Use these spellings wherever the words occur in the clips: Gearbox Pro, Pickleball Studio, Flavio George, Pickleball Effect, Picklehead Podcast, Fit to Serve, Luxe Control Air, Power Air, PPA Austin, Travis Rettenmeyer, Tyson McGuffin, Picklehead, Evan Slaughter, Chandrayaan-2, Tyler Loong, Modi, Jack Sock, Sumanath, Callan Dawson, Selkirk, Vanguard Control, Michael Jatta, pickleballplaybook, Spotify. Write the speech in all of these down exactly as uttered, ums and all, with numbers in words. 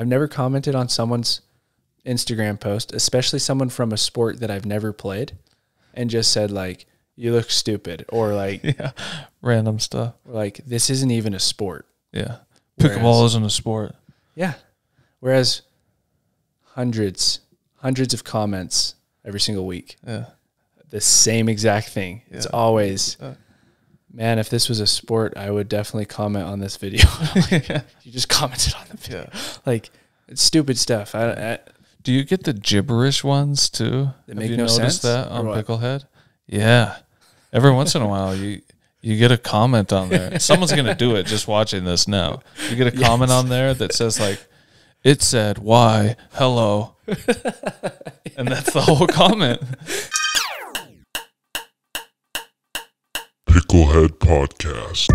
I've never commented on someone's Instagram post, especially someone from a sport that I've never played, and just said like, you look stupid, or like yeah, random stuff. Like, this isn't even a sport. Yeah. Pickleball isn't a sport. Yeah. Whereas hundreds, hundreds of comments every single week. Yeah. The same exact thing. Yeah. It's always, uh, man, if this was a sport, I would definitely comment on this video. Like, yeah. You just commented on the video. Yeah. Like, it's stupid stuff. I, I, Do you get the gibberish ones too? That make no sense? Have you noticed that on Picklehead? Yeah. Every once in a while, you you get a comment on there. Someone's going to do it just watching this now. You get a yes. comment on there that says, like, it said, why, hello. And that's the whole comment. Picklehead Podcast.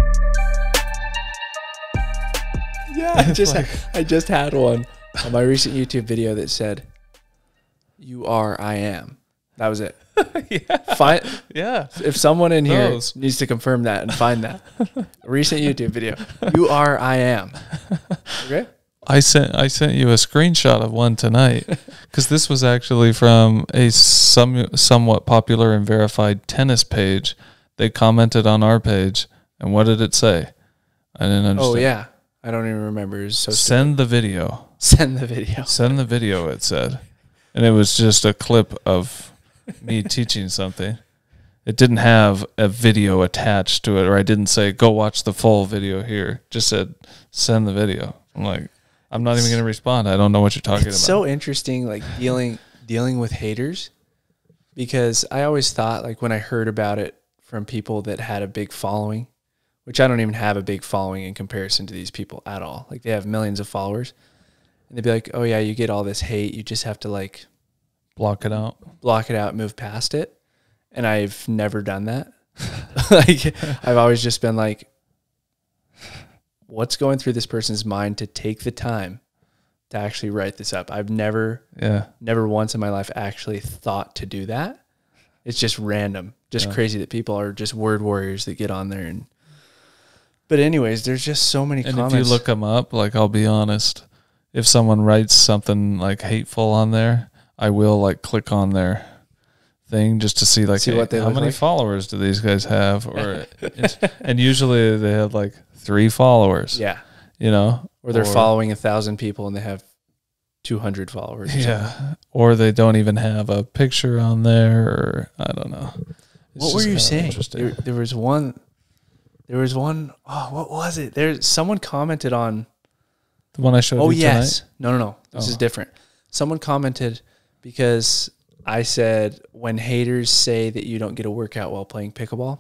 Yeah, I just, like, I just had one on my recent YouTube video that said, you are, I am. That was it. Yeah. Find, yeah. If someone in here Those. needs to confirm that and find that. Recent YouTube video. You are, I am. Okay. I sent I sent you a screenshot of one tonight, because this was actually from a some, somewhat popular and verified tennis page. They commented on our page, and what did it say? I didn't understand. Oh yeah, I don't even remember. It was so send stupid. the video. Send the video. Send the video. It said, and it was just a clip of me teaching something. It didn't have a video attached to it, or I didn't say go watch the full video here. Just said send the video. I'm like, I'm not even going to respond. I don't know what you're talking it's about. It's so interesting, like dealing dealing with haters, because I always thought, like, when I heard about it from people that had a big following, which I don't even have a big following in comparison to these people at all. Like, they have millions of followers, and they'd be like, "Oh yeah, you get all this hate. You just have to like block it out, block it out, move past it." And I've never done that. Like, I've always just been like, what's going through this person's mind to take the time to actually write this up? I've never, yeah. never once in my life actually thought to do that. It's just random, just yeah. crazy that people are just word warriors that get on there. And, but anyways, there's just so many and comments. If you look them up, like, I'll be honest, if someone writes something like hateful on there, I will like click on their thing just to see like see what they how many like. followers do these guys have, or and usually they have like three followers. Yeah. You know, or they're or, following a thousand people and they have two hundred followers. Or yeah. Something. Or they don't even have a picture on there, or I don't know. It's what were you saying? There, there was one, there was one, oh, what was it? There, someone commented on the one I showed oh, you yes. tonight. No, no, no. This oh. is different. Someone commented because I said, when haters say that you don't get a workout while playing pickleball.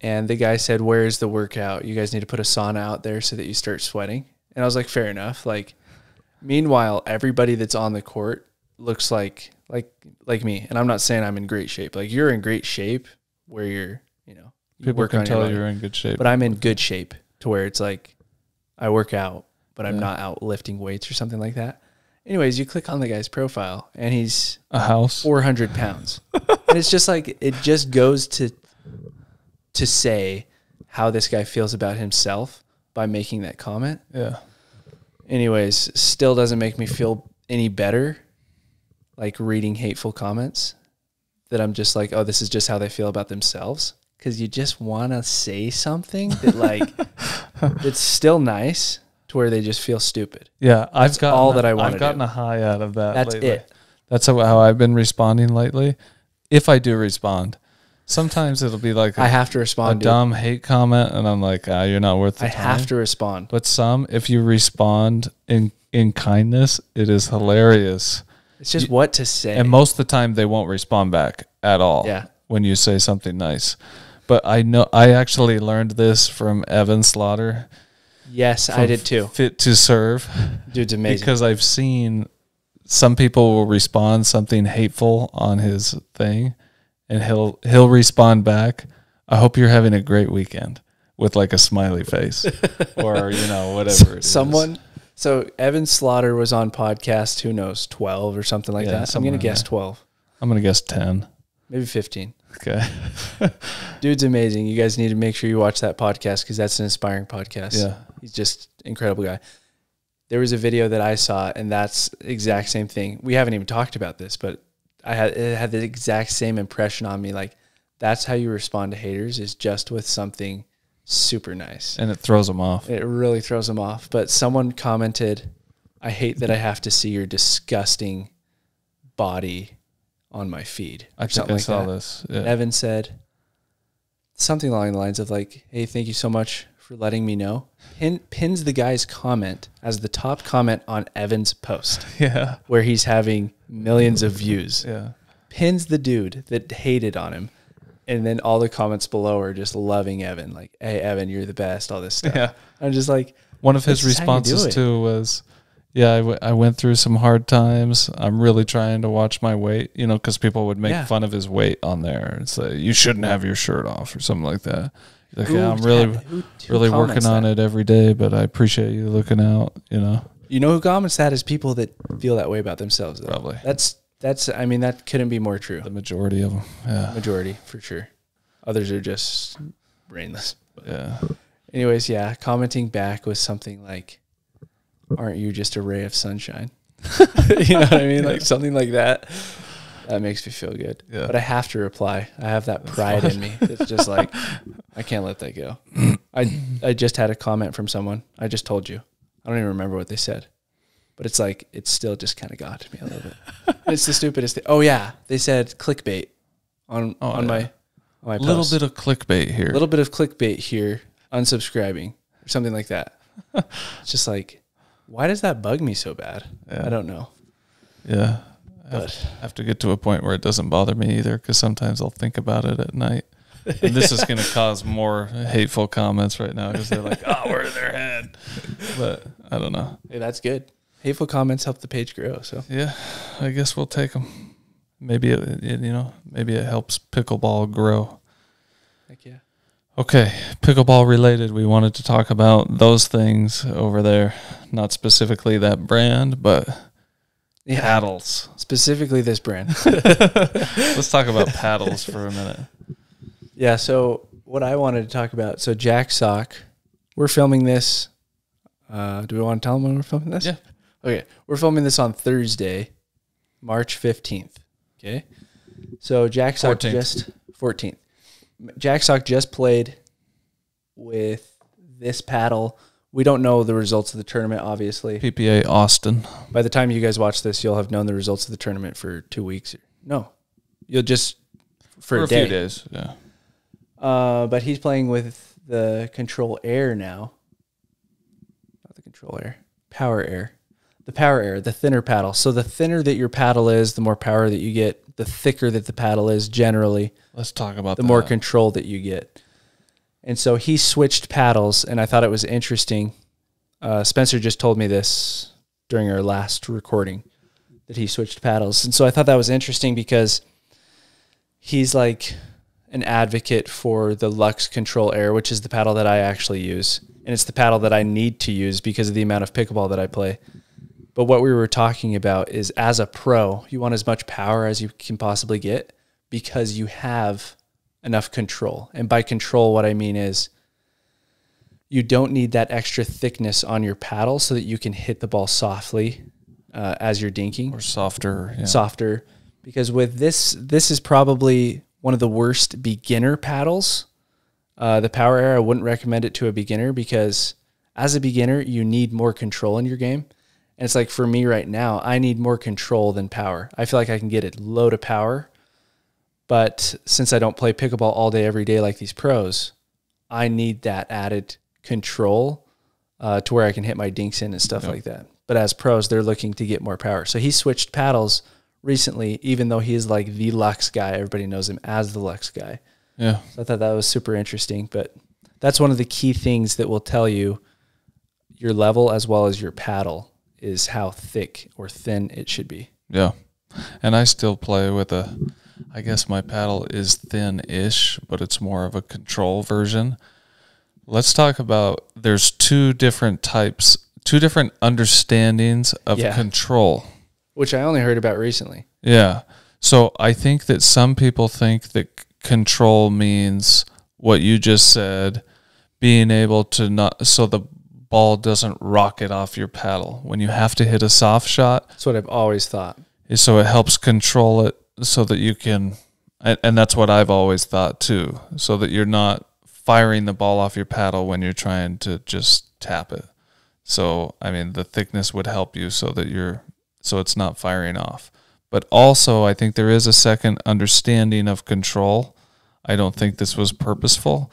And the guy said, where is the workout? You guys need to put a sauna out there so that you start sweating. And I was like, fair enough. Like, meanwhile, everybody that's on the court looks like, like, like me. And I'm not saying I'm in great shape. Like, you're in great shape where you're, you know, you people can tell you're in good shape, but I'm in good shape to where it's like, I work out, but I'm yeah. not out lifting weights or something like that. Anyways, you click on the guy's profile and he's a house four hundred pounds. And it's just like, it just goes to, to say how this guy feels about himself by making that comment. Yeah. Anyways, still doesn't make me feel any better, like, reading hateful comments, that I'm just like, oh, this is just how they feel about themselves. Cause you just want to say something that like, it's still nice to where they just feel stupid. Yeah. I've got all a, that I want. I've gotten do. a high out of that. That's lately. it. That's how, how I've been responding lately. If I do respond, sometimes it'll be like a, I have to respond a to dumb it. hate comment, and I'm like, ah, you're not worth the I time. have to respond. But some, if you respond in in kindness, it is hilarious. It's just you, what to say. And most of the time, they won't respond back at all yeah. when you say something nice. But I know I actually learned this from Evan Slaughter. Yes, I did too. Fit to Serve. Dude's amazing. Because I've seen some people will respond something hateful on his thing, and he'll he'll respond back, I hope you're having a great weekend, with like a smiley face, or, you know, whatever it Someone, is. So Evan Slaughter was on podcast, who knows, twelve or something like yeah, that. I'm going to guess there. twelve. I'm going to guess ten. Maybe fifteen. Okay. Dude's amazing. You guys need to make sure you watch that podcast, because that's an inspiring podcast. Yeah. He's just an incredible guy. there was a video that I saw, and that's the exact same thing. We haven't even talked about this, but I had, it had the exact same impression on me. Like, that's how you respond to haters, is just with something super nice. And it throws them off. It really throws them off. But someone commented, I hate that I have to see your disgusting body on my feed. I think I saw this. Yeah. Evan said something along the lines of like, hey, thank you so much for letting me know. Pin, pins the guy's comment as the top comment on Evan's post. Yeah. Where he's having millions of views. Yeah. Pins the dude that hated on him. And then all the comments below are just loving Evan. Like, hey, Evan, you're the best, all this stuff. Yeah. I'm just like. One of his responses too was, yeah, I, w I went through some hard times. I'm really trying to watch my weight, you know, because people would make yeah. fun of his weight on there and say, you shouldn't have your shirt off or something like that. Like, yeah, I'm really, who, who really working on that? It every day, but I appreciate you looking out, you know. You know who comments that is people that feel that way about themselves, though. Probably. That's, that's, I mean, that couldn't be more true. The majority of them, yeah. Majority, for sure. Others are just brainless. But yeah. Anyways, yeah, commenting back with something like, aren't you just a ray of sunshine? You know what I mean? Yeah. Like something like that. That makes me feel good. Yeah. But I have to reply. I have that pride in me. It's just like, I can't let that go. I, I just had a comment from someone. I just told you. I don't even remember what they said. But it's like, it still just kind of got to me a little bit. It's the stupidest thing. Oh, yeah. They said clickbait on, oh, on yeah. my, on my post. A little bit of clickbait here. A little bit of clickbait here. Unsubscribing or something like that. It's just like, why does that bug me so bad? Yeah. I don't know. Yeah. I have to get to a point where it doesn't bother me either, because sometimes I'll think about it at night. And yeah. This is going to cause more hateful comments right now because they're like, oh, we're in their head. But I don't know. Hey, that's good. Hateful comments help the page grow. So yeah, I guess we'll take them. Maybe it, it you know, maybe it helps pickleball grow. Heck yeah. Okay, pickleball related. We wanted to talk about those things over there, not specifically that brand, but. Yeah. Paddles. Specifically this brand. Let's talk about paddles for a minute. Yeah, so what I wanted to talk about, so Jack Sock, we're filming this. Uh, do we want to tell them when we're filming this? Yeah. Okay, we're filming this on Thursday, March fifteenth. Okay. So Jack Sock fourteenth. Just... fourteenth. Jack Sock just played with this paddle. We don't know the results of the tournament, obviously. P P A Austin. By the time you guys watch this, you'll have known the results of the tournament for two weeks. No, you'll just for, for a, a day. Few days. Yeah. Uh, but he's playing with the Control Air now. Not the Control Air, Power Air, the Power Air, the thinner paddle. So the thinner that your paddle is, the more power that you get. The thicker that the paddle is, generally. Let's talk about the that. More control that you get. And so he switched paddles, and I thought it was interesting. Uh, Spencer just told me this during our last recording, that he switched paddles. And so I thought that was interesting because he's like an advocate for the Luxe Control Air, which is the paddle that I actually use. And it's the paddle that I need to use because of the amount of pickleball that I play. But what we were talking about is, as a pro, you want as much power as you can possibly get because you have enough control. And by control, what I mean is you don't need that extra thickness on your paddle so that you can hit the ball softly uh, as you're dinking. Or softer. Yeah. Softer. Because with this, this is probably one of the worst beginner paddles. Uh, the Power Air, I wouldn't recommend it to a beginner because as a beginner, you need more control in your game. And it's like, for me right now, I need more control than power. I feel like I can get a load of power. But since I don't play pickleball all day, every day like these pros, I need that added control uh, to where I can hit my dinks in and stuff yep. like that. But as pros, they're looking to get more power. So he switched paddles recently, even though he is like the Luxe guy. Everybody knows him as the Luxe guy. Yeah. So I thought that was super interesting. But that's one of the key things that will tell you your level as well as your paddle is how thick or thin it should be. Yeah. And I still play with a... I guess my paddle is thin-ish, but it's more of a control version. Let's talk about, there's two different types, two different understandings of yeah. control. Which I only heard about recently. Yeah. So I think that some people think that control means what you just said, being able to not, so the ball doesn't rocket off your paddle when you have to hit a soft shot. That's what I've always thought. So it helps control it so that you can, and, and that's what I've always thought too, so that you're not firing the ball off your paddle when you're trying to just tap it. So, I mean, the thickness would help you so that you're, so it's not firing off. But also, I think there is a second understanding of control. I don't think this was purposeful,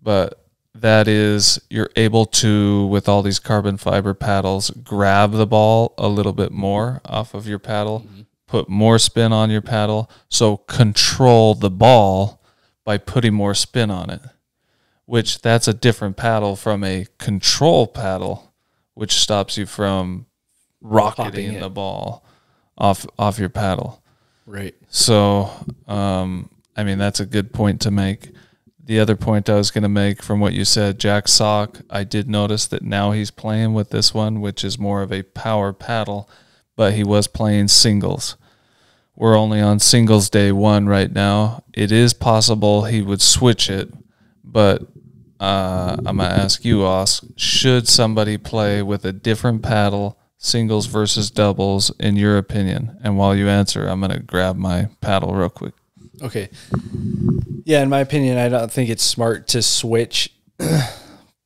but that is you're able to, with all these carbon fiber paddles, grab the ball a little bit more off of your paddle, mm-hmm. put more spin on your paddle, so control the ball by putting more spin on it, which that's a different paddle from a control paddle, which stops you from rocketing the ball off off your paddle. Right. So, um, I mean, that's a good point to make. The other point I was going to make from what you said, Jack Sock, I did notice that now he's playing with this one, which is more of a power paddle, but he was playing singles. We're only on singles day one right now. It is possible he would switch it, but uh, I'm going to ask you, Os, should somebody play with a different paddle, singles versus doubles, in your opinion? And while you answer, I'm going to grab my paddle real quick. Okay. Yeah, in my opinion, I don't think it's smart to switch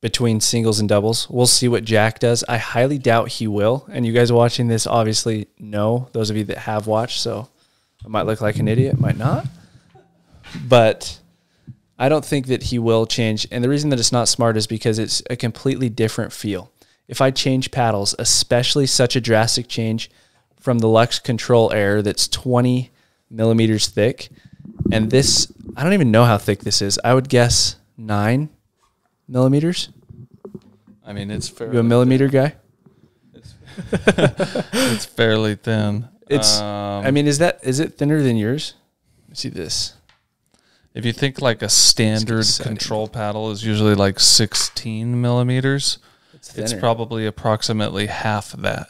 between singles and doubles. We'll see what Jack does. I highly doubt he will. And you guys watching this obviously know, those of you that have watched, so I might look like an idiot, might not. But I don't think that he will change. And the reason that it's not smart is because it's a completely different feel. If I change paddles, especially such a drastic change from the Luxe Control Air that's twenty millimeters thick, and this, I don't even know how thick this is. I would guess nine millimeters. I mean, it's fairly, you a millimeter thin guy? It's, it's fairly thin. It's. Um, I mean, is that is it thinner than yours? Let me see this. If you think like a standard control paddle is usually like sixteen millimeters, it's, it's probably approximately half that.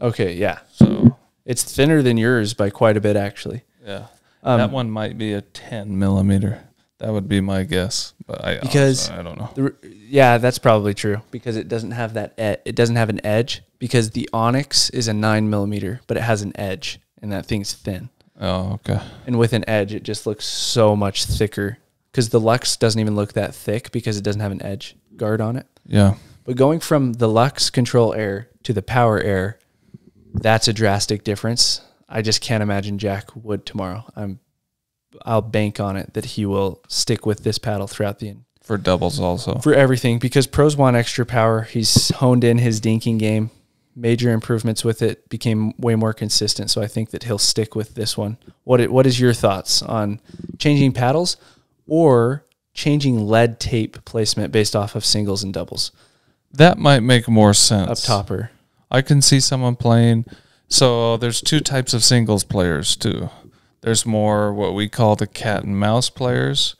Okay, yeah. So it's thinner than yours by quite a bit, actually. Yeah. Um, that one might be a ten millimeter. That would be my guess, but I, because honestly, I don't know. The, yeah, that's probably true because it doesn't have that. E it doesn't have an edge because the Onyx is a nine millimeter, but it has an edge, and that thing's thin. Oh, okay. And with an edge, it just looks so much thicker because the Luxe doesn't even look that thick because it doesn't have an edge guard on it. Yeah. But going from the Luxe Control Air to the Power Air, that's a drastic difference. I just can't imagine Jack would tomorrow. I'm, I'll bank on it that he will stick with this paddle throughout the end. For doubles also. For everything, because pros want extra power. He's honed in his dinking game. Major improvements with it, became way more consistent, so I think that he'll stick with this one. What it, what is your thoughts on changing paddles or changing lead tape placement based off of singles and doubles? That might make more sense. Up topper. I can see someone playing... So there's two types of singles players too. There's more what we call the cat and mouse players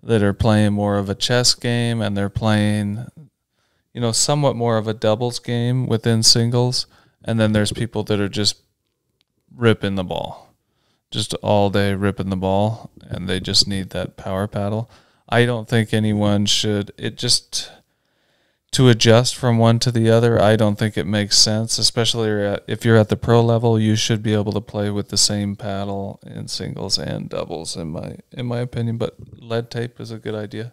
that are playing more of a chess game, and they're playing, you know, somewhat more of a doubles game within singles. And then there's people that are just ripping the ball, just all day ripping the ball, and they just need that power paddle. I don't think anyone should, it just... to adjust from one to the other, I don't think it makes sense, especially if you're at the pro level. You should be able to play with the same paddle in singles and doubles, in my in my opinion. But lead tape is a good idea.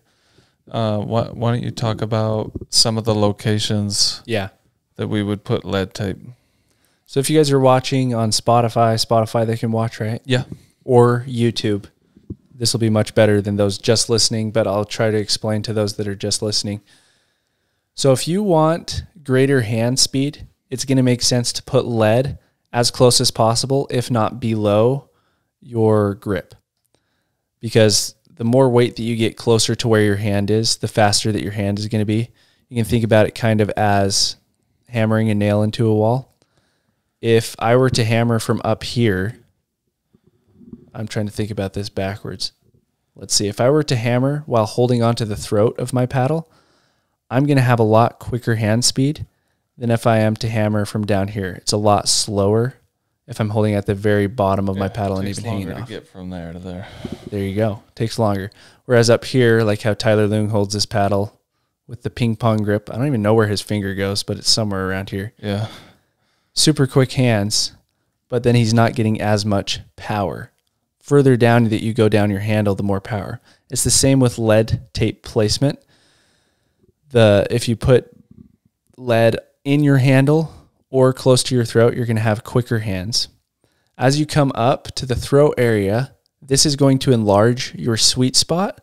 Uh, why, why don't you talk about some of the locations yeah. that we would put lead tape? So if you guys are watching on Spotify, Spotify they can watch, right? Yeah. Or YouTube. This will be much better than those just listening, but I'll try to explain to those that are just listening. So if you want greater hand speed, it's going to make sense to put lead as close as possible, if not below your grip. Because the more weight that you get closer to where your hand is, the faster that your hand is going to be. You can think about it kind of as hammering a nail into a wall. If I were to hammer from up here, I'm trying to think about this backwards. Let's see. If I were to hammer while holding onto the throat of my paddle, I'm going to have a lot quicker hand speed than if I am to hammer from down here. It's a lot slower if I'm holding at the very bottom of yeah, my paddle and even hanging off. It takes longer to get from there to there. There you go. It takes longer. Whereas up here, like how Tyler Loong holds this paddle with the ping pong grip. I don't even know where his finger goes, but it's somewhere around here. Yeah. Super quick hands, but then he's not getting as much power. Further down that you go down your handle, the more power. It's the same with lead tape placement. The if you put lead in your handle or close to your throat, you're going to have quicker hands. As you come up to the throw area, this is going to enlarge your sweet spot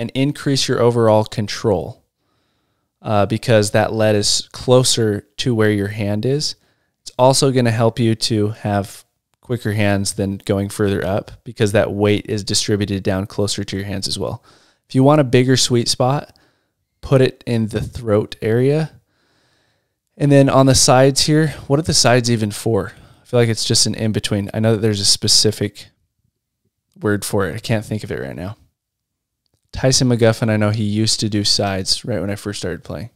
and increase your overall control uh, because that lead is closer to where your hand is. It's also going to help you to have quicker hands than going further up because that weight is distributed down closer to your hands as well. If you want a bigger sweet spot, put it in the throat area. And then on the sides here, what are the sides even for? I feel like it's just an in-between. I know that there's a specific word for it. I can't think of it right now. Tyson McGuffin, I know he used to do sides right when I first started playing.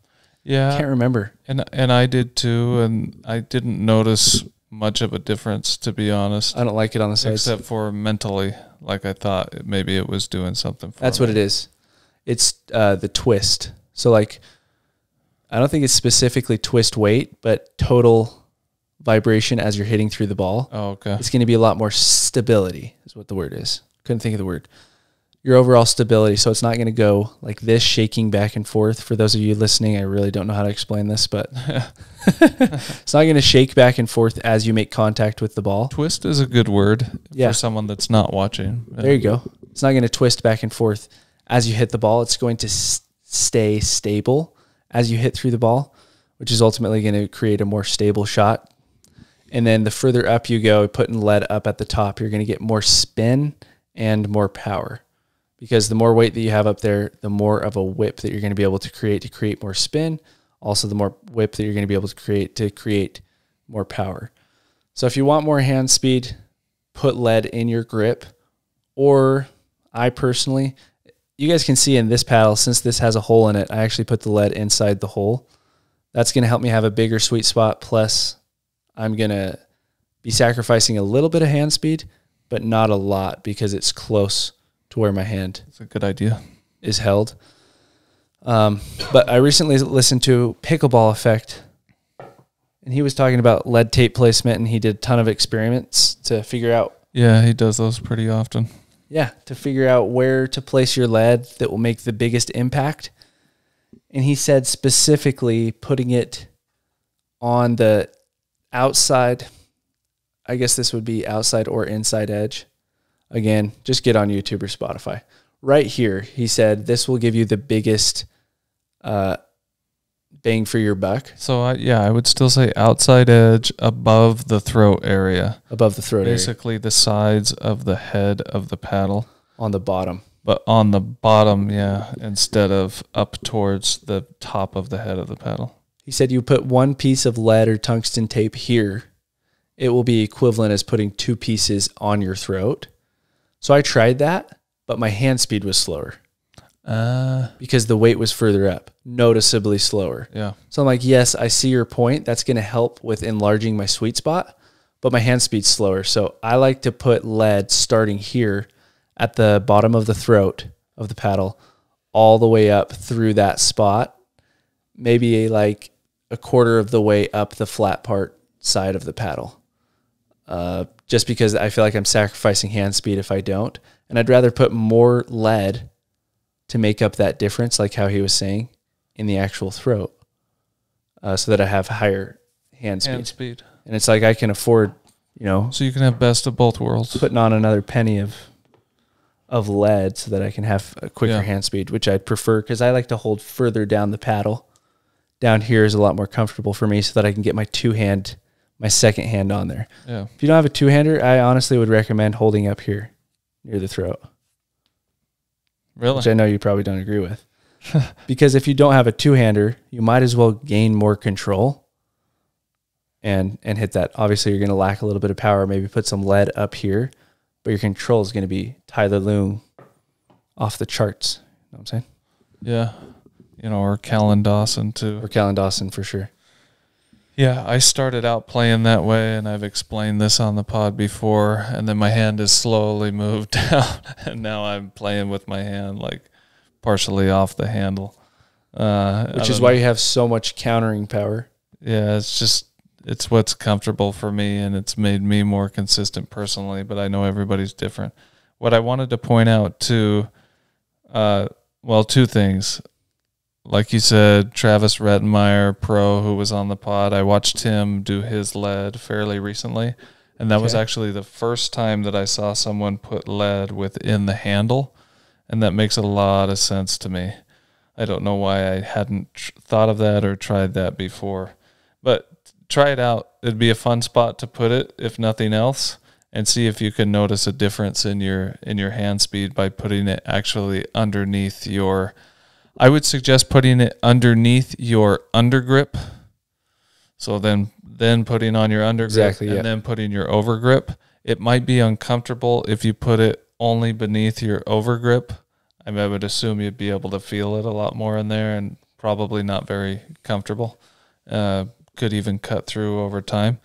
Yeah. I can't remember. And and I did too, and I didn't notice much of a difference, to be honest. I don't like it on the sides. Except for mentally, like I thought it, maybe it was doing something for That's me. What it is. It's uh, the twist. So like, I don't think it's specifically twist weight, but total vibration as you're hitting through the ball. Oh, okay. It's going to be a lot more stability is what the word is. Couldn't think of the word. Your overall stability. So it's not going to go like this, shaking back and forth. For those of you listening, I really don't know how to explain this, but it's not going to shake back and forth as you make contact with the ball. Twist is a good word yeah. for someone that's not watching. There you go. It's not going to twist back and forth as you hit the ball. It's going to s- stay stable as you hit through the ball, which is ultimately going to create a more stable shot. And then the further up you go, putting lead up at the top, you're going to get more spin and more power. Because the more weight that you have up there, the more of a whip that you're going to be able to create to create more spin. Also, the more whip that you're going to be able to create to create more power. So if you want more hand speed, put lead in your grip. Or I personally, you guys can see in this paddle, since this has a hole in it, I actually put the lead inside the hole. That's going to help me have a bigger sweet spot. Plus, I'm going to be sacrificing a little bit of hand speed, but not a lot because it's close to where my hand That's a good idea. Is held. Um, but I recently listened to Pickleball Effect, and he was talking about lead tape placement, and he did a ton of experiments to figure out. Yeah, he does those pretty often. Yeah, to figure out where to place your lead that will make the biggest impact. And he said specifically putting it on the outside, I guess this would be outside or inside edge. Again, just get on YouTube or Spotify. Right here, he said, this will give you the biggest uh, bang for your buck. So, I, yeah, I would still say outside edge above the throat area. Above the throat area. Basically the sides of the head of the paddle. On the bottom. But on the bottom, yeah, instead of up towards the top of the head of the paddle. He said you put one piece of lead or tungsten tape here. It will be equivalent as putting two pieces on your throat. So I tried that, but my hand speed was slower uh, because the weight was further up, noticeably slower. Yeah. So I'm like, yes, I see your point. That's going to help with enlarging my sweet spot, but my hand speed's slower. So I like to put lead starting here at the bottom of the throat of the paddle all the way up through that spot, maybe like a quarter of the way up the flat part side of the paddle. Uh, just because I feel like I'm sacrificing hand speed if I don't. And I'd rather put more lead to make up that difference, like how he was saying, in the actual throat, uh, so that I have higher hand speed. Hand speed. And it's like I can afford, you know. So you can have best of both worlds. Putting on another penny of of lead so that I can have a quicker yeah. hand speed, which I'd prefer because I like to hold further down the paddle. Down here is a lot more comfortable for me so that I can get my two-hand my second hand on there. Yeah. If you don't have a two-hander, I honestly would recommend holding up here near the throat. Really? Which I know you probably don't agree with. Because if you don't have a two-hander, you might as well gain more control and and hit that. Obviously, you're going to lack a little bit of power, maybe put some lead up here, but your control is going to be Tyler Loong off the charts. You know what I'm saying? Yeah. You know, or Callan Dawson, too. Or Callan Dawson, for sure. Yeah, I started out playing that way, and I've explained this on the pod before, and then my hand has slowly moved down, and now I'm playing with my hand, like, partially off the handle. Uh, Which is why you have so much countering power. Yeah, it's just, it's what's comfortable for me, and it's made me more consistent personally, but I know everybody's different. What I wanted to point out too, uh, well, two things. Like you said, Travis Rettenmeyer, pro, who was on the pod, I watched him do his lead fairly recently, and that okay. was actually the first time that I saw someone put lead within the handle, and that makes a lot of sense to me. I don't know why I hadn't tr thought of that or tried that before. But try it out. It'd be a fun spot to put it, if nothing else, and see if you can notice a difference in your in your hand speed by putting it actually underneath your... I would suggest putting it underneath your undergrip. So then then putting on your undergrip exactly, and yeah. then putting your overgrip. It might be uncomfortable if you put it only beneath your overgrip. I would assume you'd be able to feel it a lot more in there, and probably not very comfortable. Uh, could even cut through over time.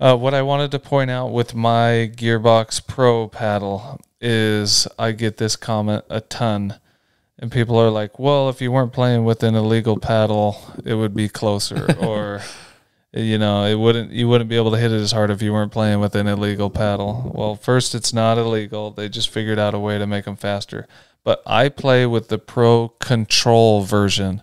Uh, what I wanted to point out with my Gearbox Pro paddle is I get this comment a ton, and people are like, well, if you weren't playing with an illegal paddle, it would be closer, or... You know, it wouldn't. You wouldn't be able to hit it as hard if you weren't playing with an illegal paddle. Well, first, it's not illegal. They just figured out a way to make them faster. But I play with the Pro Control version.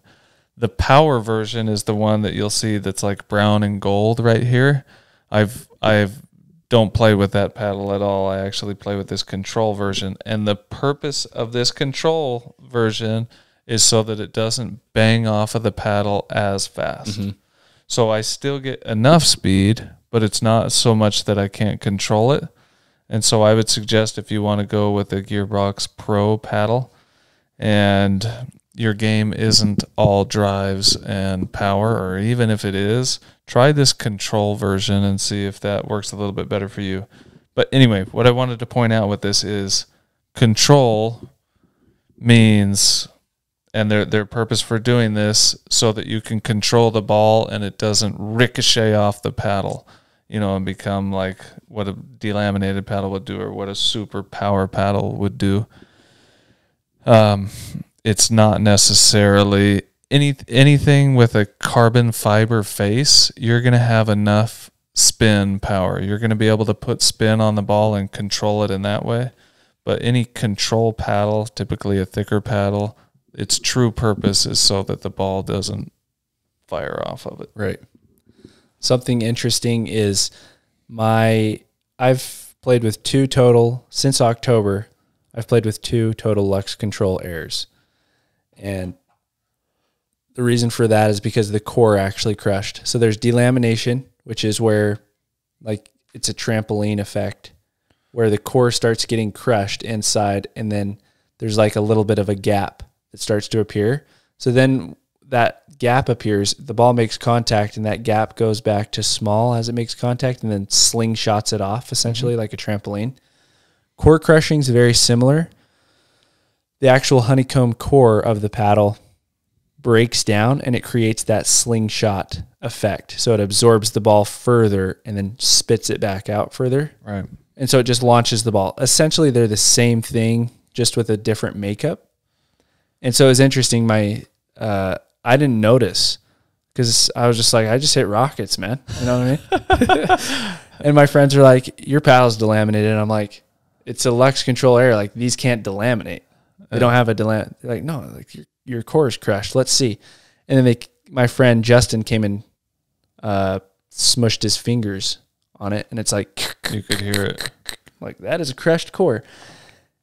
The Power version is the one that you'll see that's like brown and gold right here. I've I've don't play with that paddle at all. I actually play with this Control version, and the purpose of this Control version is so that it doesn't bang off of the paddle as fast. Mm-hmm. So I still get enough speed, but it's not so much that I can't control it. And so I would suggest if you want to go with a Gearbox Pro paddle and your game isn't all drives and power, or even if it is, try this Control version and see if that works a little bit better for you. But anyway, what I wanted to point out with this is Control means... And their, their purpose for doing this so that you can control the ball and it doesn't ricochet off the paddle, you know, and become like what a delaminated paddle would do or what a super power paddle would do. Um, it's not necessarily any anything with a carbon fiber face. You're going to have enough spin power. You're going to be able to put spin on the ball and control it in that way. But any control paddle, typically a thicker paddle, its true purpose is so that the ball doesn't fire off of it. Right. Something interesting is my, I've played with two total since October. I've played with two total Luxe Control Airs. And the reason for that is because the core actually crushed. So there's delamination, which is where like it's a trampoline effect where the core starts getting crushed inside. And then there's like a little bit of a gap. It starts to appear. So then that gap appears, the ball makes contact, and that gap goes back to small as it makes contact and then slingshots it off, essentially, mm-hmm. like a trampoline. Core crushing is very similar. The actual honeycomb core of the paddle breaks down, and it creates that slingshot effect. So it absorbs the ball further and then spits it back out further. Right. And so it just launches the ball. Essentially, they're the same thing, just with a different makeup. And so it's interesting. My, uh, I didn't notice because I was just like, I just hit rockets, man. You know what I mean? And my friends are like, your paddle's delaminated. And I'm like, it's a Luxe Control Air. Like these can't delaminate. They don't have a delaminate. They're like, no, like your, your core is crushed. Let's see. And then they, my friend Justin came and, uh, smushed his fingers on it. And it's like, you could hear it. Like that is a crushed core.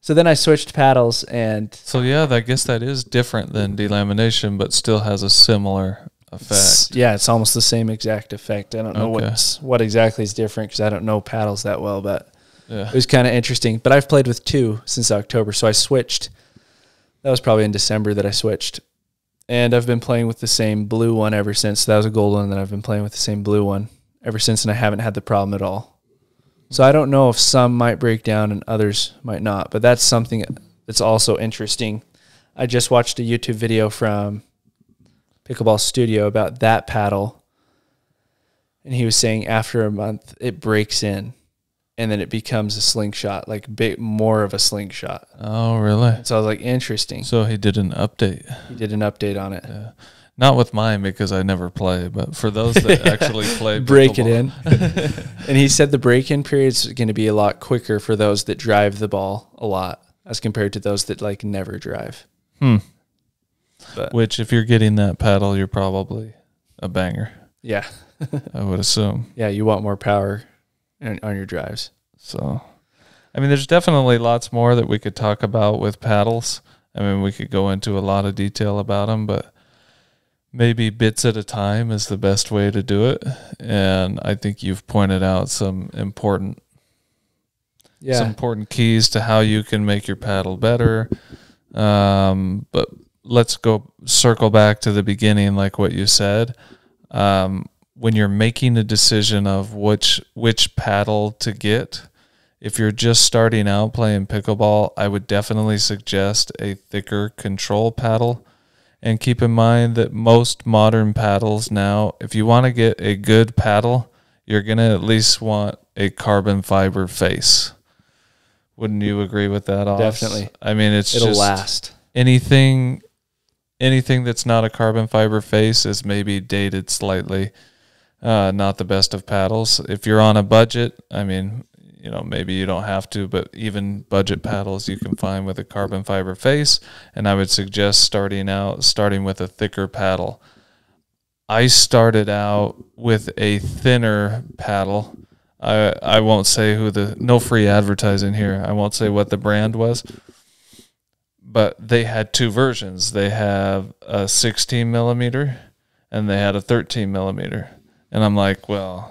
So then I switched paddles, and so yeah, I guess that is different than delamination, but still has a similar effect. It's, yeah, it's almost the same exact effect. I don't know okay. what what exactly is different because I don't know paddles that well, but yeah. It was kind of interesting. But I've played with two since October, so I switched. That was probably in December that I switched, and I've been playing with the same blue one ever since. So that was a gold one, and then I've been playing with the same blue one ever since, and I haven't had the problem at all. So I don't know if some might break down and others might not, but that's something that's also interesting. I just watched a YouTube video from Pickleball Studio about that paddle, and he was saying after a month, it breaks in. and then it becomes a slingshot, like bit more of a slingshot. Oh, really? And so I was like, interesting. So he did an update. He did an update on it. Yeah. Not with mine because I never play, but for those that actually play, break it in. And he said the break-in period is going to be a lot quicker for those that drive the ball a lot as compared to those that like never drive. Hmm. But. Which, if you're getting that paddle, you're probably a banger. Yeah. I would assume. Yeah, you want more power in, on your drives. So, I mean, there's definitely lots more that we could talk about with paddles. I mean, we could go into a lot of detail about them, but maybe bits at a time is the best way to do it. And I think you've pointed out some important, yeah. some important keys to how you can make your paddle better. Um, but let's go circle back to the beginning, like what you said. Um, when you're making a decision of which, which paddle to get, if you're just starting out playing pickleball, I would definitely suggest a thicker control paddle. And keep in mind that most modern paddles now, if you want to get a good paddle, you're going to at least want a carbon fiber face. Wouldn't you agree with that, Oz? Definitely. I mean, it's It'll just last. Anything, anything that's not a carbon fiber face is maybe dated slightly, uh, not the best of paddles. If you're on a budget, I mean, you know, maybe you don't have to, but even budget paddles you can find with a carbon fiber face. And I would suggest starting out, starting with a thicker paddle. I started out with a thinner paddle. I, I won't say who the, no free advertising here. I won't say what the brand was, but they had two versions. They have a sixteen millimeter and they had a thirteen millimeter. And I'm like, well,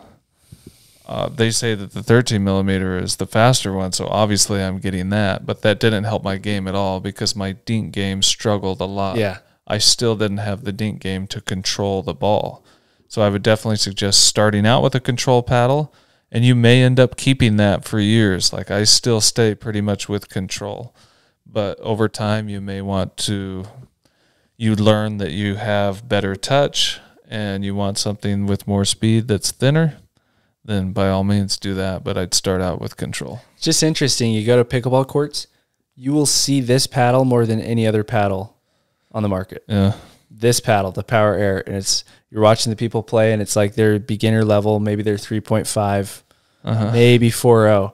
Uh, they say that the thirteen millimeter is the faster one, so obviously I'm getting that. But that didn't help my game at all because my dink game struggled a lot. Yeah. I still didn't have the dink game to control the ball. So I would definitely suggest starting out with a control paddle, and you may end up keeping that for years. Like I still stay pretty much with control. But over time, you may want to – you learn that you have better touch and you want something with more speed that's thinner. Then by all means do that, but I'd start out with control. It's just interesting. You go to pickleball courts, you will see this paddle more than any other paddle on the market. Yeah. This paddle, the Power Air, and it's you're watching the people play, and it's like they're beginner level, maybe they're three point five, uh-huh. maybe four point oh.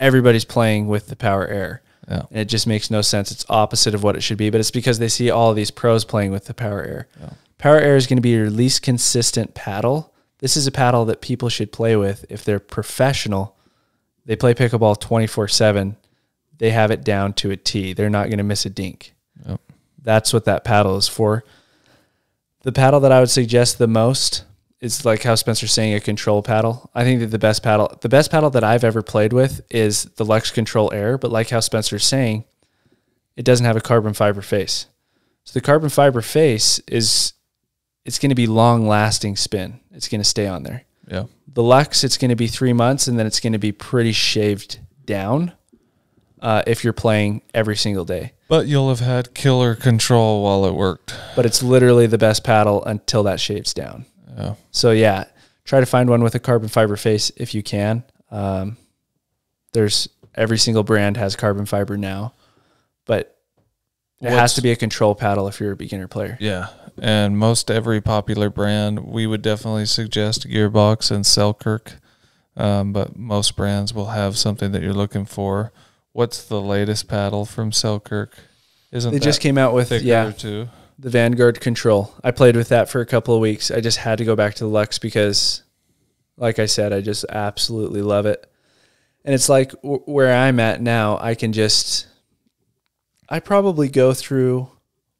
Everybody's playing with the Power Air. Yeah. And it just makes no sense. It's opposite of what it should be, but it's because they see all of these pros playing with the Power Air. Yeah. Power Air is going to be your least consistent paddle. This is a paddle that people should play with if they're professional. They play pickleball twenty-four seven. They have it down to a tee. They're not going to miss a dink. Yep. That's what that paddle is for. The paddle that I would suggest the most is, like how Spencer's saying, a control paddle. I think that the best paddle, the best paddle that I've ever played with is the Luxe Control Air, but like how Spencer's saying, it doesn't have a carbon fiber face. So the carbon fiber face is... it's going to be long-lasting spin. It's going to stay on there. Yeah. The Luxe, it's going to be three months, and then it's going to be pretty shaved down uh, if you're playing every single day. But you'll have had killer control while it worked. But it's literally the best paddle until that shaves down. Yeah. So, yeah, try to find one with a carbon fiber face if you can. Um, there's every single brand has carbon fiber now, but it What's, has to be a control paddle if you're a beginner player. Yeah. And most every popular brand, we would definitely suggest Gearbox and Selkirk, um, but most brands will have something that you're looking for. What's the latest paddle from Selkirk? Isn't they just came out with yeah too? the Vanguard Control? I played with that for a couple of weeks. I just had to go back to the Luxe because, like I said, I just absolutely love it. And it's like w where I'm at now. I can just, I probably go through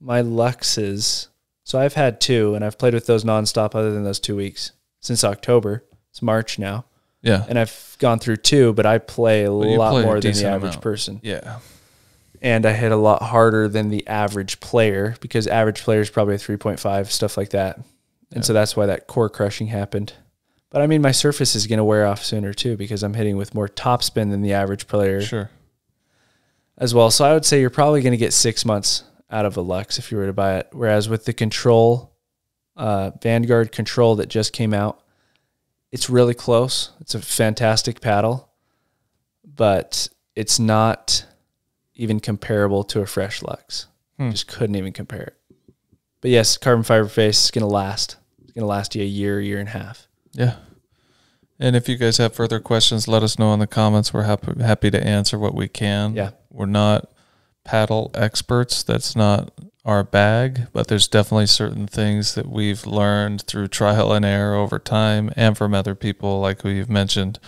my Luxes. So I've had two, and I've played with those nonstop other than those two weeks since October. It's March now. Yeah. And I've gone through two, but I play a well, lot play more a than the average amount. person. Yeah. And I hit a lot harder than the average player because average player is probably a three point five, stuff like that. And yeah. so that's why that core crushing happened. But, I mean, my surface is going to wear off sooner, too, because I'm hitting with more topspin than the average player. Sure. As well. So I would say you're probably going to get six months out of a Luxe if you were to buy it. Whereas with the Control, uh, Vanguard Control that just came out, it's really close. It's a fantastic paddle. but it's not even comparable to a fresh Luxe. Hmm. Just couldn't even compare it. But yes, carbon fiber face is going to last. It's going to last you a year, year and a half. Yeah. And if you guys have further questions, let us know in the comments. We're happy, happy to answer what we can. Yeah. We're not paddle experts. That's not our bag, but there's definitely certain things that we've learned through trial and error over time and from other people, like who you've mentioned,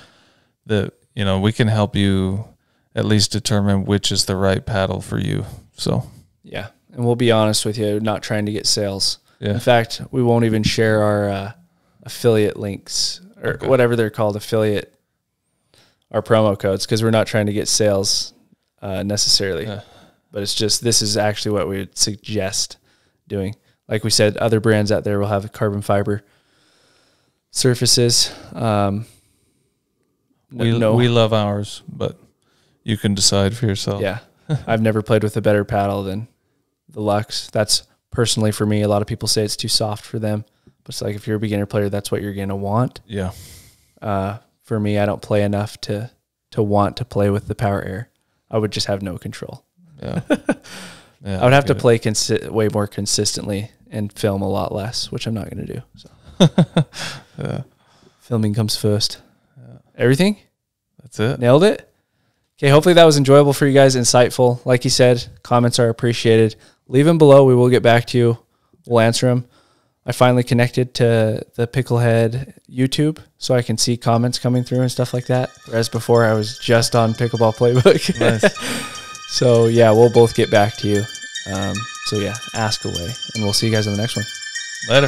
that, you know, we can help you at least determine which is the right paddle for you. So, yeah. And we'll be honest with you, not trying to get sales. Yeah. In fact, we won't even share our uh, affiliate links or okay. whatever they're called, affiliate, our promo codes, because we're not trying to get sales uh, necessarily. Yeah. But it's just, this is actually what we would suggest doing. Like we said, other brands out there will have carbon fiber surfaces. Um, we, no, we love ours, but you can decide for yourself. Yeah. I've never played with a better paddle than the Luxe. That's personally for me. A lot of people say it's too soft for them, but it's like, if you're a beginner player, that's what you're going to want. Yeah. Uh, for me, I don't play enough to, to want to play with the Power Air. I would just have no control. Yeah. Yeah, I would have to play consi way more consistently and film a lot less, which I'm not going to do. So. Yeah. Filming comes first. Yeah. Everything? That's it. Nailed it? Okay, hopefully that was enjoyable for you guys, insightful. Like you said, comments are appreciated. Leave them below. We will get back to you. We'll answer them. I finally connected to the Picklehead YouTube, so I can see comments coming through and stuff like that, whereas before I was just on Pickleball Playbook. Nice. So, yeah, we'll both get back to you. Um, so, yeah, ask away. And we'll see you guys on the next one. Later.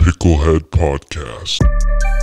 Picklehead Podcast.